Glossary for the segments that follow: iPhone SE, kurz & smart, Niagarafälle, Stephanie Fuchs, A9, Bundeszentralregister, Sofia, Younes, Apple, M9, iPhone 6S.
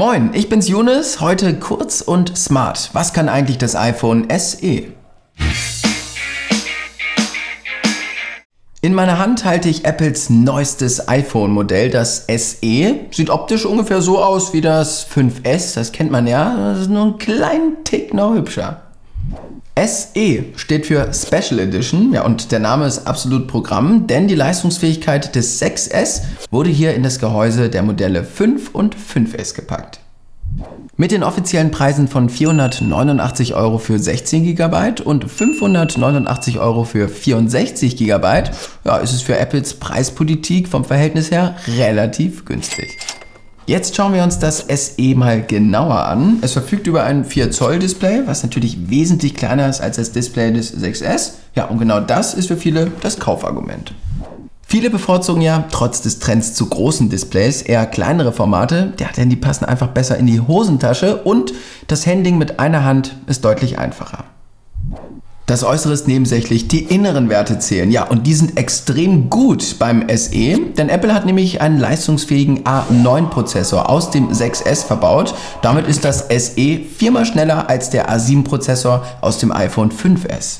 Moin, ich bin's Younes, heute kurz und smart. Was kann eigentlich das iPhone SE? In meiner Hand halte ich Apples neuestes iPhone-Modell, das SE. Sieht optisch ungefähr so aus wie das 5S, das kennt man ja. Das ist nur einen kleinen Tick noch hübscher. SE steht für Special Edition, ja, und der Name ist absolut Programm, denn die Leistungsfähigkeit des 6S wurde hier in das Gehäuse der Modelle 5 und 5S gepackt. Mit den offiziellen Preisen von 489 Euro für 16 GB und 589 Euro für 64 GB, ja, ist es für Apples Preispolitik vom Verhältnis her relativ günstig. Jetzt schauen wir uns das SE mal genauer an. Es verfügt über ein 4-Zoll-Display, was natürlich wesentlich kleiner ist als das Display des 6S. Ja, und genau das ist für viele das Kaufargument. Viele bevorzugen ja, trotz des Trends zu großen Displays, eher kleinere Formate, ja, denn die passen einfach besser in die Hosentasche und das Handling mit einer Hand ist deutlich einfacher. Das Äußere ist nebensächlich, die inneren Werte zählen. Ja, und die sind extrem gut beim SE, denn Apple hat nämlich einen leistungsfähigen A9-Prozessor aus dem 6S verbaut. Damit ist das SE viermal schneller als der A7-Prozessor aus dem iPhone 5S.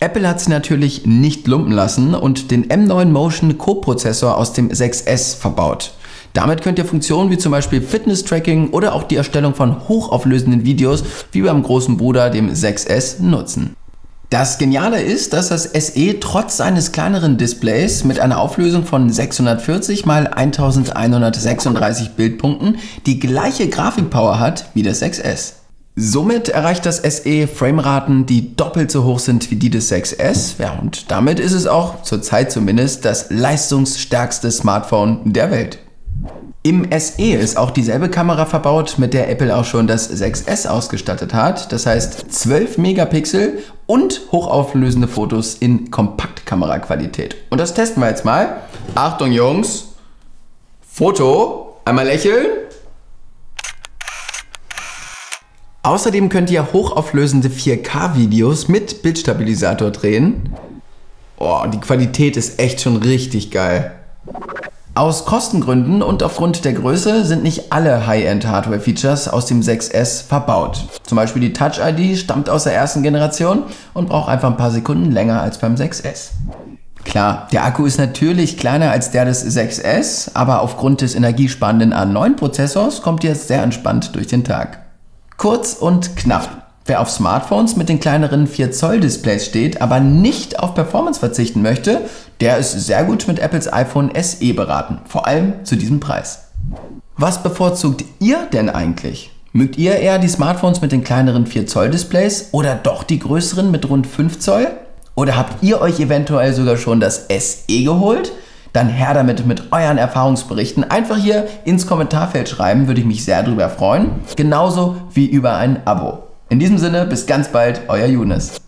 Apple hat sich natürlich nicht lumpen lassen und den M9 Motion Co-Prozessor aus dem 6S verbaut. Damit könnt ihr Funktionen wie zum Beispiel Fitness-Tracking oder auch die Erstellung von hochauflösenden Videos wie beim großen Bruder, dem 6S, nutzen. Das Geniale ist, dass das SE trotz seines kleineren Displays mit einer Auflösung von 640 x 1136 Bildpunkten die gleiche Grafikpower hat wie das 6S. Somit erreicht das SE Frameraten, die doppelt so hoch sind wie die des 6S. Ja, und damit ist es auch, zurzeit zumindest, das leistungsstärkste Smartphone der Welt. Im SE ist auch dieselbe Kamera verbaut, mit der Apple auch schon das 6S ausgestattet hat. Das heißt 12 Megapixel und hochauflösende Fotos in Kompaktkameraqualität. Und das testen wir jetzt mal. Achtung Jungs, Foto, einmal lächeln. Außerdem könnt ihr hochauflösende 4K-Videos mit Bildstabilisator drehen. Oh, die Qualität ist echt schon richtig geil. Aus Kostengründen und aufgrund der Größe sind nicht alle High-End-Hardware-Features aus dem 6S verbaut. Zum Beispiel die Touch-ID stammt aus der ersten Generation und braucht einfach ein paar Sekunden länger als beim 6S. Klar, der Akku ist natürlich kleiner als der des 6S, aber aufgrund des energiesparenden A9-Prozessors kommt ihr jetzt sehr entspannt durch den Tag. Kurz und knapp. Wer auf Smartphones mit den kleineren 4-Zoll-Displays steht, aber nicht auf Performance verzichten möchte, der ist sehr gut mit Apples iPhone SE beraten, vor allem zu diesem Preis. Was bevorzugt ihr denn eigentlich? Mögt ihr eher die Smartphones mit den kleineren 4-Zoll-Displays oder doch die größeren mit rund 5 Zoll? Oder habt ihr euch eventuell sogar schon das SE geholt? Dann her damit mit euren Erfahrungsberichten. Einfach hier ins Kommentarfeld schreiben, würde ich mich sehr drüber freuen. Genauso wie über ein Abo. In diesem Sinne, bis ganz bald, euer Younes.